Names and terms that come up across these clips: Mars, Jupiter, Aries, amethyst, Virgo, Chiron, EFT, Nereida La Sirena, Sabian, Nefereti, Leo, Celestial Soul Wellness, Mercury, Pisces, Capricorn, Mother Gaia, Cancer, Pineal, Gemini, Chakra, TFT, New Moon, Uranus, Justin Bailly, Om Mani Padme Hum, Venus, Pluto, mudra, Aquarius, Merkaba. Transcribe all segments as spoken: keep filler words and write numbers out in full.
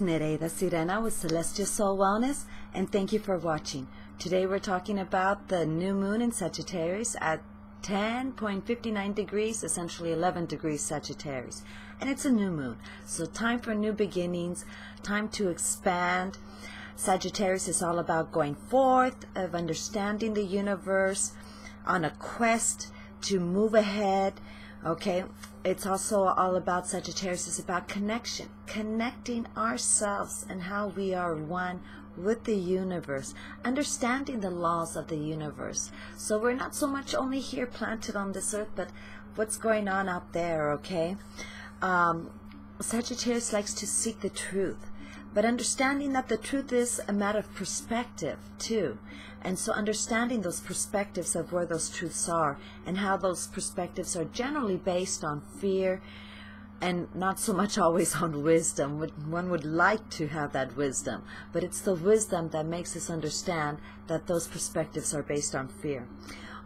Nereida La Sirena with Celestial Soul Wellness, and thank you for watching. Today we're talking about the new moon in Sagittarius at ten point five nine degrees, essentially eleven degrees Sagittarius, and it's a new moon, so time for new beginnings, time to expand. Sagittarius is all about going forth, of understanding the universe, on a quest to move ahead. Okay, it's also all about, Sagittarius is about connection, connecting ourselves and how we are one with the universe, understanding the laws of the universe. So we're not so much only here planted on this earth, but what's going on out there, okay? Um, Sagittarius likes to seek the truth, but understanding that the truth is a matter of perspective too. And so understanding those perspectives of where those truths are and how those perspectives are generally based on fear and not so much always on wisdom. One would like to have that wisdom, but it's the wisdom that makes us understand that those perspectives are based on fear.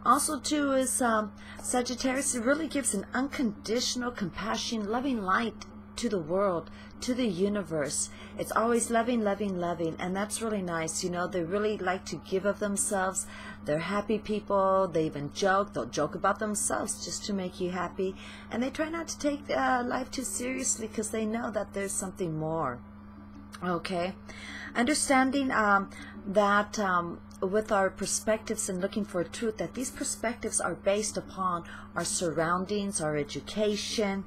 Also too is um, Sagittarius really gives an unconditional, compassion, loving light to the world, to the universe. It's always loving, loving, loving, and that's really nice. You know, they really like to give of themselves. They're happy people. They even joke. They'll joke about themselves just to make you happy, and they try not to take uh, life too seriously because they know that there's something more. Okay, understanding um, that um, with our perspectives and looking for truth, that these perspectives are based upon our surroundings, our education,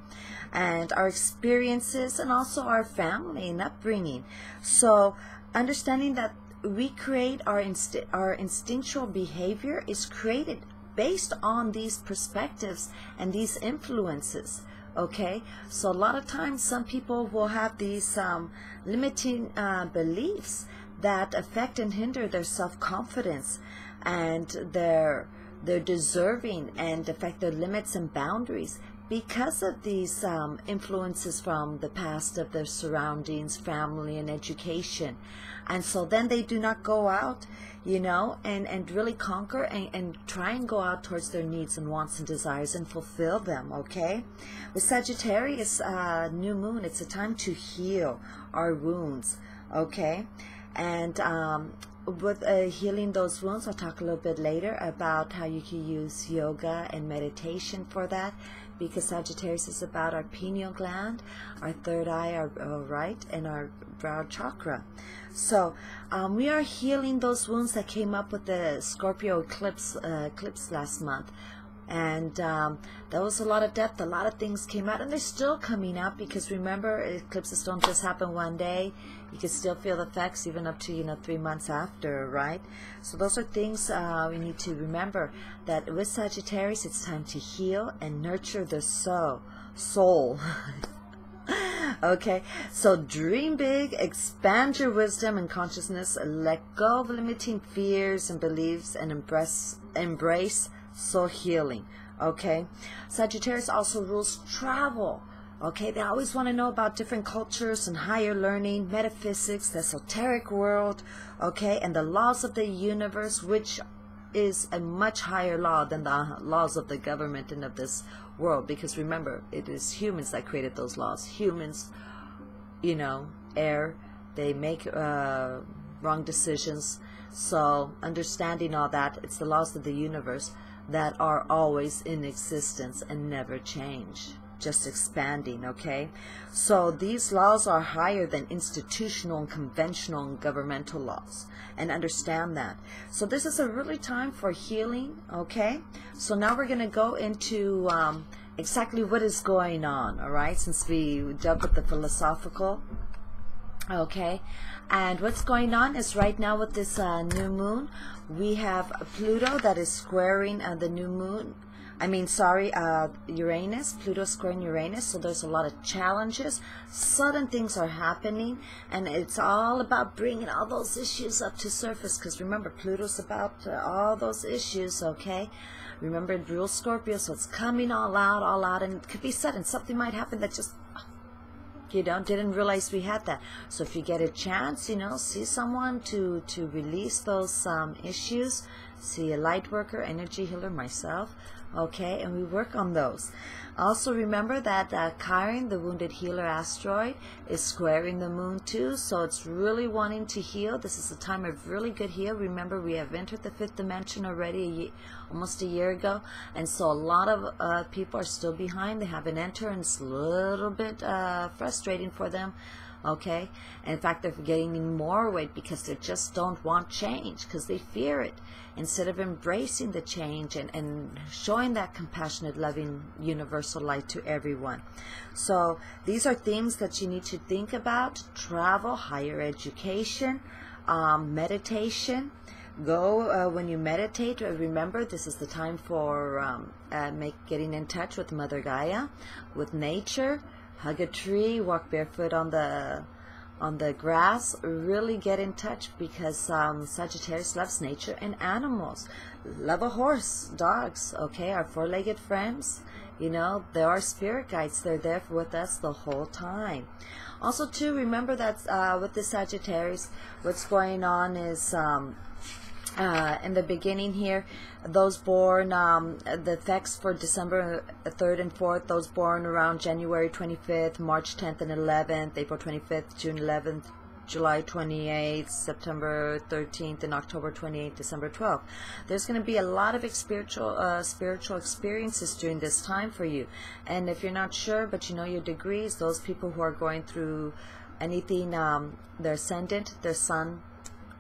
and our experiences, and also our family and upbringing. So understanding that we create our inst our instinctual behavior is created based on these perspectives and these influences. Okay, so a lot of times some people will have these um, limiting uh, beliefs that affect and hinder their self-confidence and their their deserving, and affect their limits and boundaries because of these um, influences from the past, of their surroundings, family, and education. And so then they do not go out, you know, and, and really conquer and, and try and go out towards their needs and wants and desires and fulfill them, okay? With Sagittarius uh, new moon, it's a time to heal our wounds, okay? And um, with uh, healing those wounds, I'll talk a little bit later about how you can use yoga and meditation for that, because Sagittarius is about our pineal gland, our third eye, our, our right, and our brow chakra. So um, we are healing those wounds that came up with the Scorpio eclipse, uh, eclipse last month. And um, there was a lot of depth, a lot of things came out, and they're still coming out, because remember, eclipses don't just happen one day. You can still feel the effects even up to, you know, three months after, right? So those are things uh, we need to remember, that with Sagittarius, it's time to heal and nurture the soul. Soul. Okay, so dream big, expand your wisdom and consciousness, let go of limiting fears and beliefs, and embrace, embrace soul healing. Okay, Sagittarius also rules travel. Okay, they always want to know about different cultures and higher learning, metaphysics, the esoteric world, okay, and the laws of the universe, which is a much higher law than the laws of the government and of this world, because remember, it is humans that created those laws. Humans, you know, err, they make uh, wrong decisions. So understanding all that, it's the laws of the universe that are always in existence and never change, just expanding, okay? So these laws are higher than institutional and conventional and governmental laws, and understand that. So this is a really time for healing, okay? So now we're going to go into um, exactly what is going on, all right, since we dealt with the philosophical. Okay, and what's going on is right now with this uh, new moon, we have Pluto that is squaring uh, the new moon. I mean, sorry, uh, Uranus, Pluto squaring Uranus, so there's a lot of challenges. Sudden things are happening, and it's all about bringing all those issues up to surface, because remember, Pluto's about uh, all those issues, okay? Remember, it rules Scorpio, so it's coming all out, all out, and it could be sudden. Something might happen that just... you know, didn't realize we had that. So if you get a chance, you know, see someone to to release those um, issues. See a light worker, energy healer, myself, okay, and we work on those. Also remember that uh, Chiron, the wounded healer asteroid, is squaring the moon too, so it's really wanting to heal. This is a time of really good heal. Remember, we have entered the fifth dimension already a year, almost a year ago, and so a lot of uh, people are still behind. They haven't entered, and it's a little bit uh, frustrating for them. Okay, and in fact, they're getting more weight because they just don't want change, because they fear it. Instead of embracing the change and, and showing that compassionate, loving, universal light to everyone. So these are themes that you need to think about: travel, higher education, um, meditation. Go uh, when you meditate, remember this is the time for um, uh, make, getting in touch with Mother Gaia, with nature. Hug a tree, walk barefoot on the on the grass, really get in touch, because um, Sagittarius loves nature and animals. Love a horse, dogs, okay, our four-legged friends. You know, there are spirit guides. They're there with us the whole time. Also, too, remember that uh, with the Sagittarius, what's going on is... Um, Uh, in the beginning here, those born, um, the effects for December third and fourth, those born around January twenty-fifth, March tenth and eleventh, April twenty-fifth, June eleventh, July twenty-eighth, September thirteenth, and October twenty-eighth, December twelfth. There's going to be a lot of spiritual uh, spiritual experiences during this time for you. And if you're not sure, but you know your degrees, those people who are going through anything, um, their ascendant, their sun,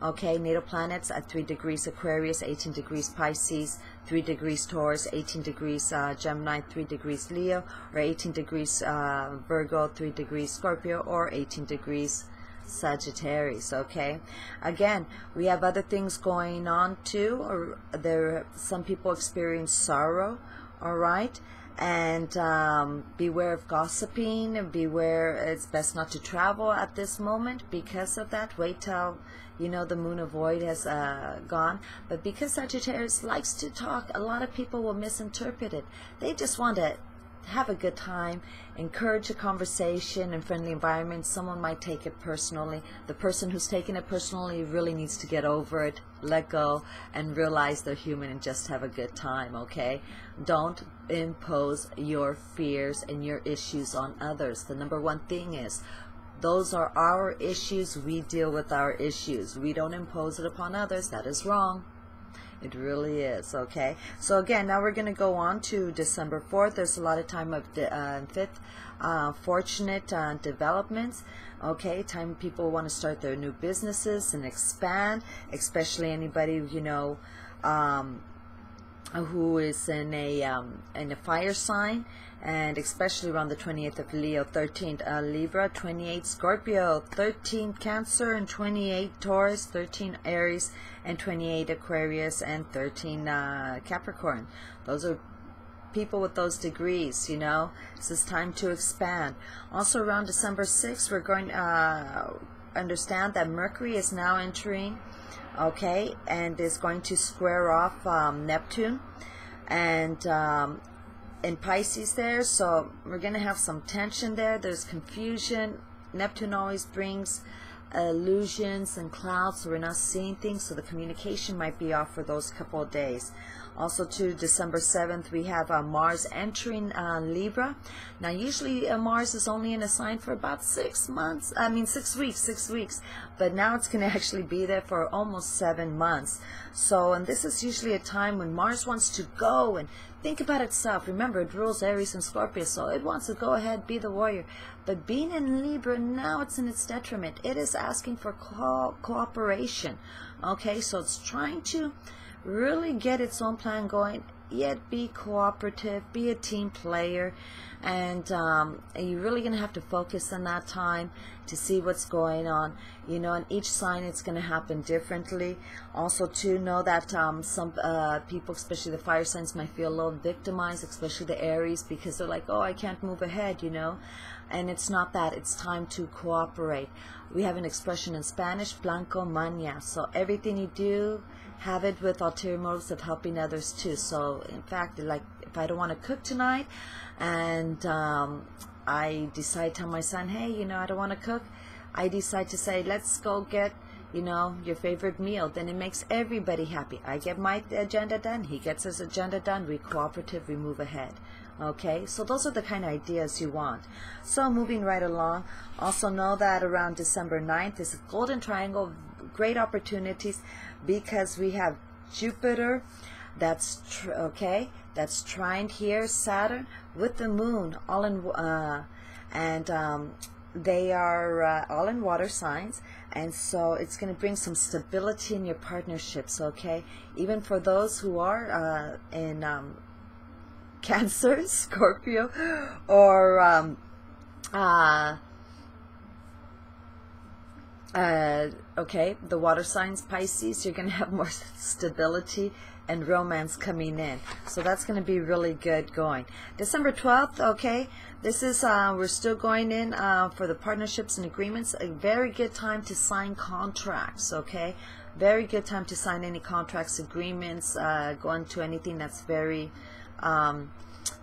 okay, natal planets at three degrees Aquarius, eighteen degrees Pisces, three degrees Taurus, eighteen degrees uh, Gemini, three degrees Leo, or eighteen degrees uh, Virgo, three degrees Scorpio, or eighteen degrees Sagittarius, okay? Again, we have other things going on too. Or there, some people experience sorrow, all right? And um, beware of gossiping, and beware, it's best not to travel at this moment because of that. Wait till, you know, the moon of void has uh, gone. But because Sagittarius likes to talk, a lot of people will misinterpret it. They just want to have a good time, encourage a conversation and friendly environment. Someone might take it personally. The person who's taking it personally really needs to get over it, let go, and realize they're human and just have a good time, okay? Don't impose your fears and your issues on others. The number one thing is, those are our issues. We deal with our issues. We don't impose it upon others. That is wrong. It really is, okay? So again, now we're going to go on to December fourth. There's a lot of time of the uh, fifth uh, fortunate uh, developments, okay? Time people want to start their new businesses and expand, especially anybody, you know, um, who is in a, um, in a fire sign, and especially around the twentieth of Leo, thirteenth uh, Libra, twenty-eighth Scorpio, thirteenth Cancer, and twenty-eight Taurus, thirteen Aries, and twenty-eight Aquarius, and thirteen uh, Capricorn. Those are people with those degrees, you know. This is time to expand. Also around December sixth, we're going to uh, understand that Mercury is now entering, okay, and is going to square off um, Neptune, and um, in Pisces there, so we're going to have some tension there. There's confusion. Neptune always brings illusions and clouds, so we're not seeing things, so the communication might be off for those couple of days. Also to December seventh, we have uh, Mars entering uh, Libra. Now usually uh, Mars is only in a sign for about six months, I mean six weeks, six weeks. But now it's going to actually be there for almost seven months. So, and this is usually a time when Mars wants to go and think about itself. Remember, it rules Aries and Scorpio, so it wants to go ahead, be the warrior. But being in Libra, now it's in its detriment. It is asking for co cooperation, okay? So it's trying to really get its own plan going, yet be cooperative, be a team player, and um, you're really going to have to focus on that time to see what's going on, you know, and each sign it's going to happen differently. Also to know that um, some uh, people, especially the fire signs, might feel a little victimized, especially the Aries, because they're like, oh, I can't move ahead, you know, and it's not that. It's time to cooperate. We have an expression in Spanish, blanco maña, so everything you do, have it with ulterior motives of helping others too. So in fact, like if I don't want to cook tonight, and um, I decide to tell my son, hey, you know, I don't want to cook, I decide to say, let's go get, you know, your favorite meal, then it makes everybody happy. I get my agenda done, he gets his agenda done, we cooperative, we move ahead. Okay, so those are the kind of ideas you want. So moving right along, also know that around December ninth is a golden triangle, great opportunities, because we have Jupiter, that's tr okay, that's trined here, Saturn with the moon, all in, uh, and um, they are uh, all in water signs, and so it's going to bring some stability in your partnerships, okay? Even for those who are uh, in um, Cancer, Scorpio, or um, uh, uh, okay, the water signs, Pisces, you're going to have more stability and romance coming in, so that's going to be really good going. December twelfth, okay, this is uh, we're still going in uh, for the partnerships and agreements, a very good time to sign contracts, okay, very good time to sign any contracts, agreements, uh, go into anything that's very um,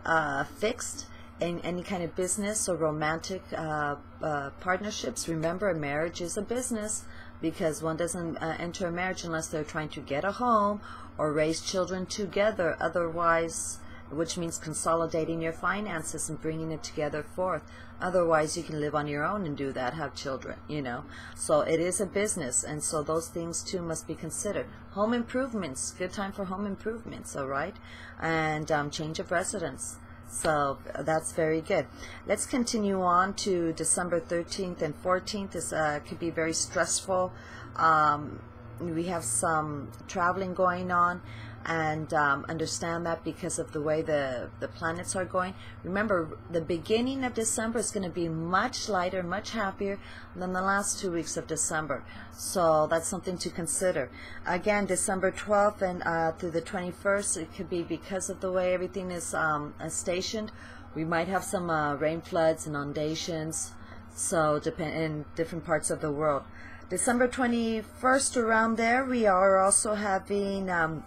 uh, fixed in any kind of business or romantic uh, uh, partnerships. Remember, a marriage is a business, because one doesn't uh, enter a marriage unless they're trying to get a home or raise children together, otherwise, which means consolidating your finances and bringing it together forth. Otherwise, you can live on your own and do that, have children, you know. So it is a business, and so those things too must be considered. Home improvements, good time for home improvements, all right? And um, change of residence. So that's very good. Let's continue on to December thirteenth and fourteenth. This uh, could be very stressful. Um, we have some traveling going on, and um, understand that because of the way the, the planets are going. Remember, the beginning of December is going to be much lighter, much happier than the last two weeks of December. So that's something to consider. Again, December twelfth and uh, through the twenty-first, it could be because of the way everything is um, stationed. We might have some uh, rain, floods, inundations, so depend in different parts of the world. December twenty-first, around there, we are also having... Um,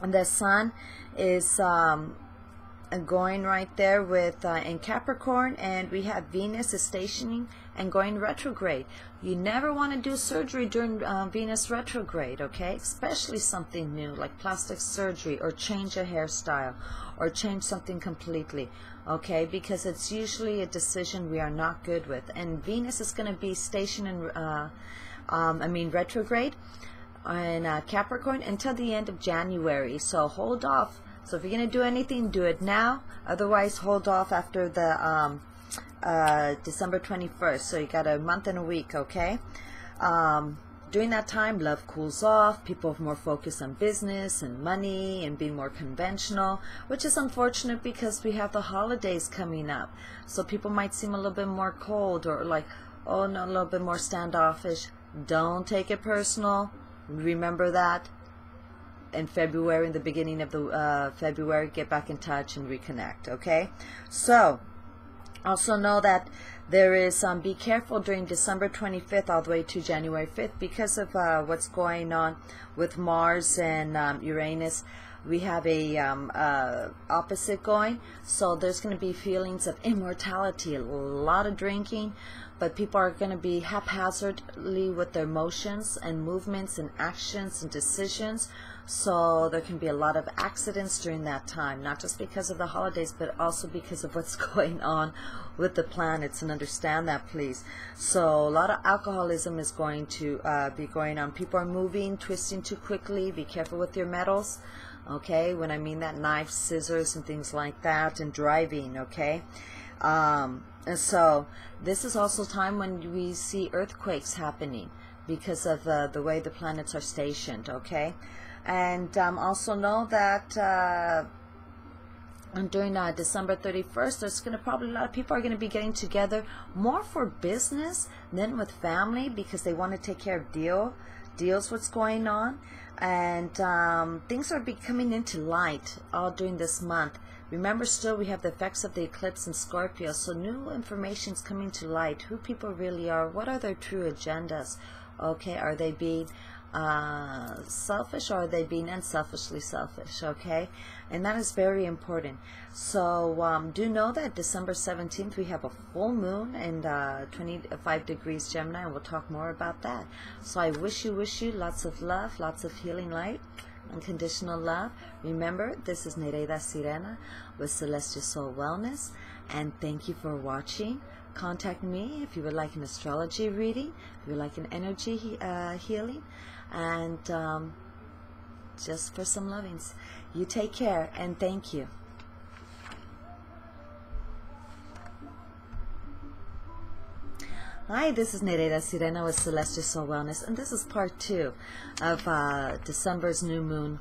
And the sun is um, going right there with uh, in Capricorn, and we have Venus is stationing and going retrograde. You never want to do surgery during uh, Venus retrograde, okay? Especially something new like plastic surgery, or change a hairstyle, or change something completely, okay? Because it's usually a decision we are not good with. And Venus is going to be stationed in, uh, um, I mean, retrograde. In uh, Capricorn until the end of January, so hold off. So if you're going to do anything, do it now. Otherwise, hold off after the um, uh, December twenty-first. So you got a month and a week, okay? Um, during that time, love cools off. People are more focused on business and money and being more conventional, which is unfortunate because we have the holidays coming up. So people might seem a little bit more cold, or like, oh no, a little bit more standoffish. Don't take it personal. Remember that in February, in the beginning of the uh, February, get back in touch and reconnect, okay? So also know that there is um, be careful during December twenty-fifth all the way to January fifth because of uh, what's going on with Mars and um, Uranus. We have a um, uh, opposite going, so there's going to be feelings of immortality, a lot of drinking, but people are going to be haphazardly with their emotions and movements and actions and decisions, so there can be a lot of accidents during that time, not just because of the holidays, but also because of what's going on with the planets, and understand that, please. So a lot of alcoholism is going to uh, be going on. People are moving, twisting too quickly. Be careful with your metals. Okay, when I mean that, knives, scissors, and things like that, and driving, okay? Um, and so this is also time when we see earthquakes happening because of uh, the way the planets are stationed, okay? And um, also know that uh, during uh, December thirty-first, there's going to probably a lot of people are going to be getting together more for business than with family, because they want to take care of deal, deals what's going on. And um, things are becoming into light all during this month. Remember, still we have the effects of the eclipse in Scorpio, so new information is coming to light, who people really are, what are their true agendas, okay? Are they being uh, selfish, or are they being unselfishly selfish, okay? And that is very important. So um, do know that December seventeenth we have a full moon in uh, twenty-five degrees Gemini, and we'll talk more about that. So I wish you, wish you lots of love, lots of healing light, unconditional love. Remember, this is Nereida Sirena with Celestial Soul Wellness, and thank you for watching. Contact me if you would like an astrology reading, if you would like an energy uh, healing, and um, just for some lovings. You take care, and thank you. Hi, this is Nereida Sirena with Celestial Soul Wellness, and this is part two of uh, December's new moon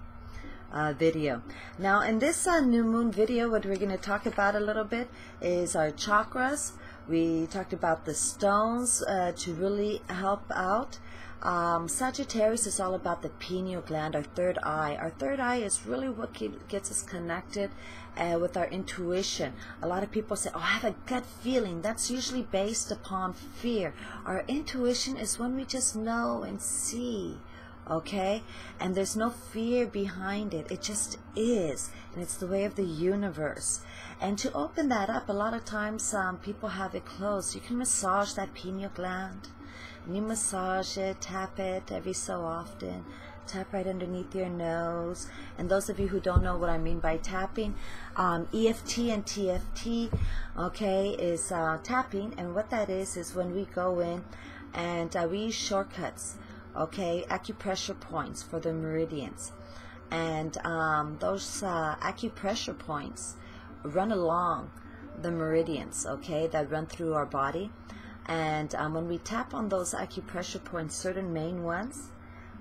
uh, video. Now, in this uh, new moon video, what we're going to talk about a little bit is our chakras. We talked about the stones uh, to really help out. Um, Sagittarius is all about the pineal gland, our third eye. Our third eye is really what keep, gets us connected uh, with our intuition. A lot of people say, oh, I have a gut feeling. That's usually based upon fear. Our intuition is when we just know and see, okay? And there's no fear behind it. It just is, and it's the way of the universe. And to open that up, a lot of times um, people have it closed. You can massage that pineal gland. And you massage it, tap it every so often, tap right underneath your nose. And those of you who don't know what I mean by tapping, um, E F T and T F T, okay, is uh, tapping. And what that is, is when we go in and uh, we use shortcuts, okay, acupressure points for the meridians. And um, those uh, acupressure points run along the meridians, okay, that run through our body. And um, when we tap on those acupressure points, certain main ones,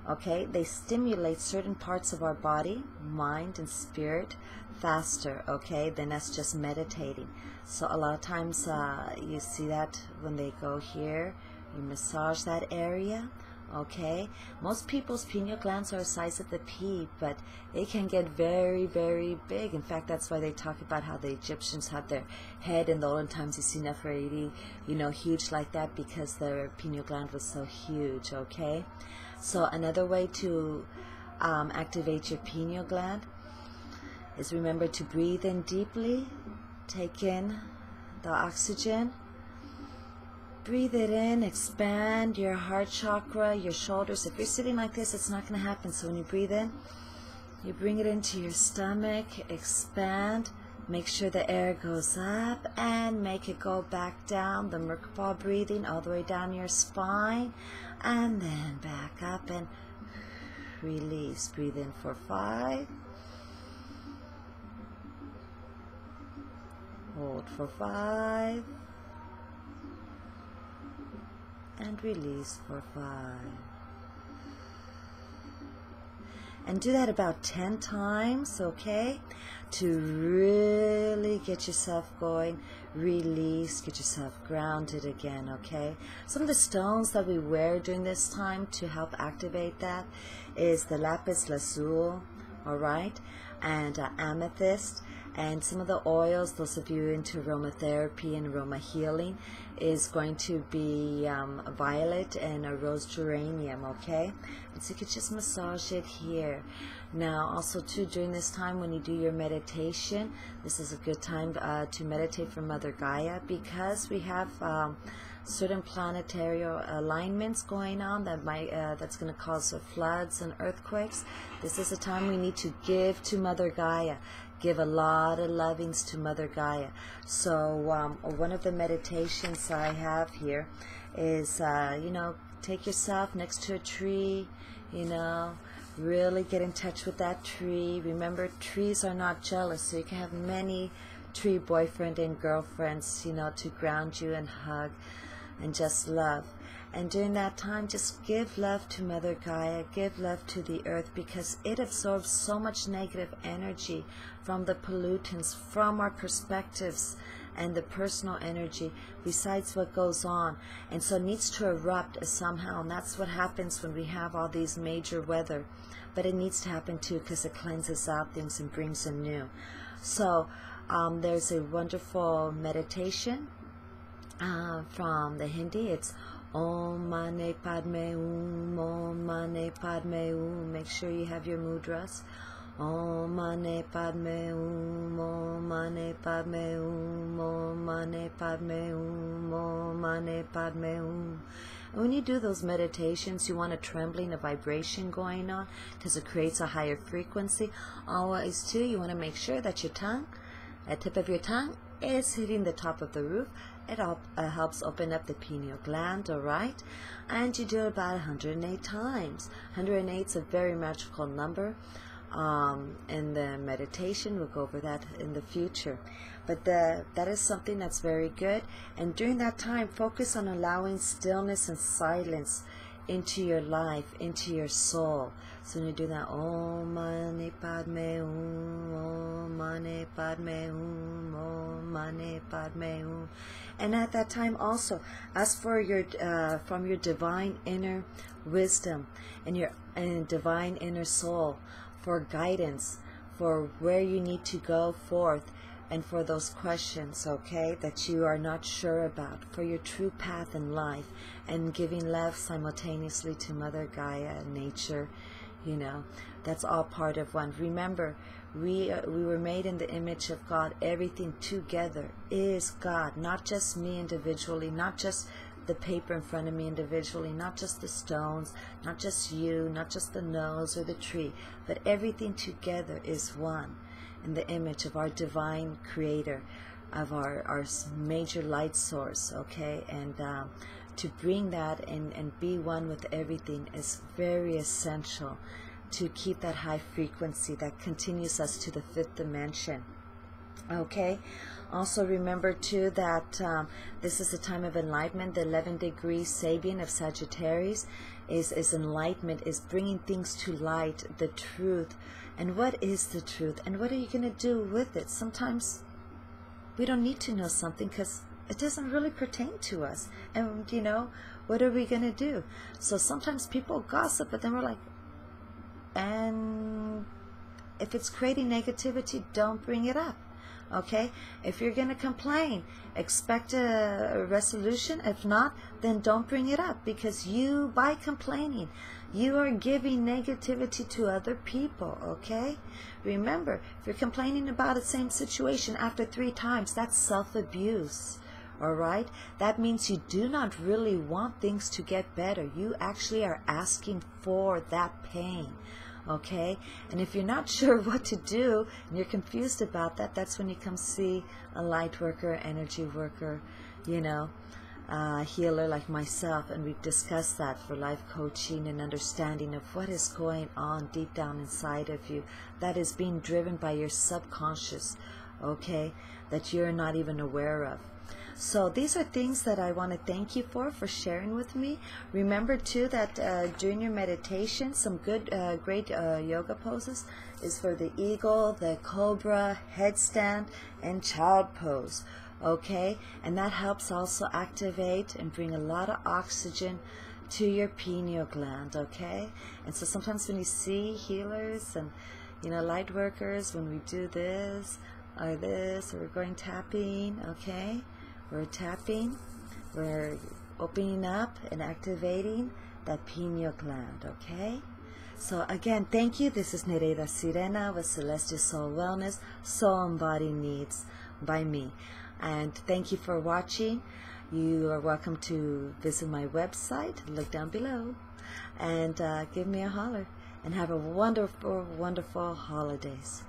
okay, they stimulate certain parts of our body, mind, and spirit faster, okay, than us just meditating. So a lot of times uh, you see that when they go here, you massage that area, okay. Most people's pineal glands are the size of the pea, but it can get very, very big. In fact, that's why they talk about how the Egyptians have their head in the olden times. You see Nefereti, you know, huge like that, because their pineal gland was so huge, okay? So another way to um, activate your pineal gland is, remember to breathe in deeply, take in the oxygen, breathe it in, expand your heart chakra, your shoulders. If you're sitting like this, it's not going to happen. So when you breathe in, you bring it into your stomach, expand, make sure the air goes up, and make it go back down, the Merkaba breathing, all the way down your spine, and then back up and release. Breathe in for five, hold for five, and release for five. And do that about ten times, okay, to really get yourself going, release, get yourself grounded again, okay? Some of the stones that we wear during this time to help activate that is the lapis lazuli, all right, and uh, amethyst. And some of the oils, those of you into aromatherapy and aroma healing, is going to be um, a violet and a rose geranium, okay? And so you could just massage it here. Now, also, too, during this time when you do your meditation, this is a good time uh, to meditate for Mother Gaia, because we have um, certain planetary alignments going on that might uh, that's going to cause floods and earthquakes. This is a time we need to give to Mother Gaia. Give a lot of lovings to Mother Gaia. So um, one of the meditations I have here is, uh, you know, take yourself next to a tree, you know, really get in touch with that tree. Remember, trees are not jealous, so you can have many tree boyfriend and girlfriends, you know, to ground you and hug and just love. And during that time, just give love to Mother Gaia, give love to the earth, because it absorbs so much negative energy from the pollutants, from our perspectives, and the personal energy, besides what goes on. And so it needs to erupt somehow, and that's what happens when we have all these major weather. But it needs to happen too, because it cleanses out things and brings in new. So um, there's a wonderful meditation uh, from the Hindi. It's Om Mani Padme Hum, Om Mani Padme Hum. Make sure you have your mudras. Om Mani Padme Hum, Om Mani Padme Hum, Om Mani Padme Hum, Om Mani Padme Hum. And when you do those meditations, you want a trembling, a vibration going on, because it creates a higher frequency. Always too, you want to make sure that your tongue, the tip of your tongue, is hitting the top of the roof. It help, uh, helps open up the pineal gland, alright? And you do it about one hundred eight times. one hundred eight is a very magical number. Um, in the meditation, we'll go over that in the future, but the, that is something that's very good. And during that time, focus on allowing stillness and silence into your life, into your soul. So when you do that, Om Mani Padme Hum, Om Mani Padme Hum, Om Mani Padme Hum. And at that time also, ask for your uh, from your divine inner wisdom and your and divine inner soul, for guidance, for where you need to go forth, and for those questions, okay, that you are not sure about, for your true path in life, and giving love simultaneously to Mother Gaia and nature. You know, that's all part of one. Remember, we uh, we were made in the image of God. Everything together is God, not just me individually, not just the paper in front of me individually, not just the stones, not just you, not just the nose or the tree, but everything together is one in the image of our divine creator, of our, our major light source, okay? And um, to bring that and, and be one with everything is very essential to keep that high frequency that continues us to the fifth dimension, okay? Also remember too that um, this is the time of enlightenment. The eleven degree Sabian of Sagittarius is, is enlightenment, is bringing things to light, the truth. And what is the truth? And what are you going to do with it? Sometimes we don't need to know something because it doesn't really pertain to us. And you know, what are we going to do? So sometimes people gossip, but then we're like, and if it's creating negativity, don't bring it up. Okay, if you're going to complain, expect a, a resolution. If not, then don't bring it up, because you, by complaining, you are giving negativity to other people, okay? Remember, if you're complaining about the same situation after three times, that's self-abuse, all right? That means you do not really want things to get better. You actually are asking for that pain. Okay, and if you're not sure what to do and you're confused about that, that's when you come see a light worker, energy worker, you know, uh, healer like myself, and we've discussed that for life coaching and understanding of what is going on deep down inside of you that is being driven by your subconscious, okay, that you're not even aware of. So these are things that I want to thank you for, for sharing with me. Remember too that uh, during your meditation, some good, uh, great uh, yoga poses is for the eagle, the cobra, headstand, and child pose. Okay, and that helps also activate and bring a lot of oxygen to your pineal gland. Okay, and so sometimes when you see healers and you know light workers, when we do this or this, or we're going tapping, okay. We're tapping, we're opening up and activating that pineal gland, okay? So again, thank you. This is Nereida Sirena with Celestial Soul Wellness, Soul and Body Needs by me. And thank you for watching. You are welcome to visit my website, look down below, and uh, give me a holler. And have a wonderful, wonderful holidays.